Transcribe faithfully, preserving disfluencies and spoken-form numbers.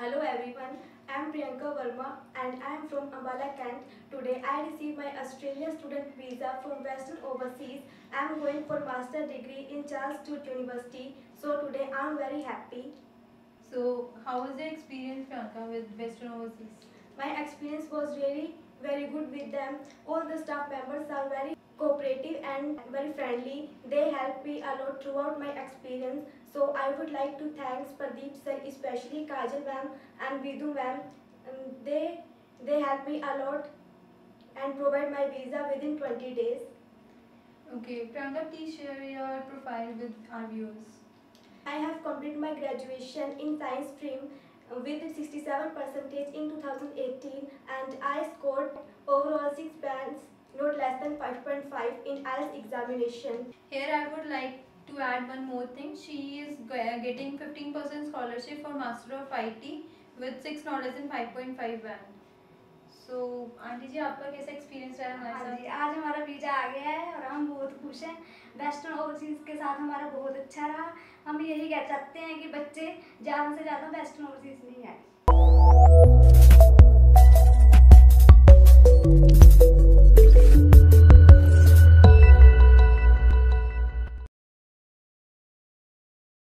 Hello everyone, I am Priyanka Verma and I am from Ambala, Cantt. Today I received my Australia student visa from Western Overseas. I am going for master's degree in Charles Sturt University. So today I am very happy. So how was your experience, Priyanka, with Western Overseas? My experience was really very good with them. All the staff members are very cooperative and very friendly. They helped me a lot throughout my experience. So I would like to thank Pradeep sir, especially Kajal ma'am and Vidhu ma'am. They they helped me a lot and provide my visa within twenty days. Okay, Priyanka, please share your profile with our viewers. I have completed my graduation in science stream with sixty-seven percent in two thousand eighteen, and I scored overall six bands, not less than five point five in I E L T S examination. Here I would like to add one more thing. She is getting fifteen percent scholarship for Master of I T with six knowledge and five point five band. So aunty ji आपका कैसा experience रहा हमारे साथ? जी, आज हमारा visa आ गया है और हम बहुत खुश हैं। वेस्टर्न ओवरसीज के साथ हमारा बहुत अच्छा रहा। हम यही कह सकते हैं कि बच्चे ज़्यादा से ज़्यादा वेस्टर्न ओवरसीज में आएं।